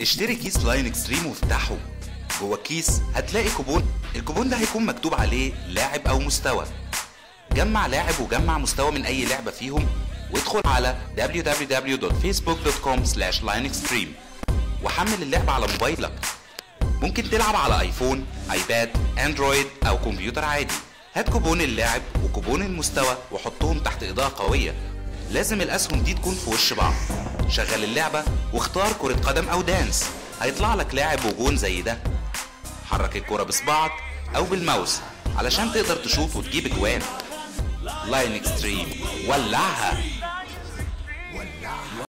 اشتري كيس لاين اكستريم وافتحه. جوه الكيس هتلاقي كوبون، الكوبون ده هيكون مكتوب عليه لاعب او مستوى. جمع لاعب وجمع مستوى من اي لعبه فيهم، وادخل على www.facebook.com/linextreme وحمل اللعبه على موبايلك. ممكن تلعب على ايفون، ايباد، اندرويد او كمبيوتر عادي. هات كوبون اللاعب وكوبون المستوى وحطهم تحت اضاءه قويه، لازم الاسهم دي تكون في وش بعض. شغل اللعبه واختار كره قدم او دانس، هيطلع لك لاعب وجون زي ده. حرك الكره بصباعك او بالماوس علشان تقدر تشوط وتجيب اجوان. لاين اكستريم ولعها.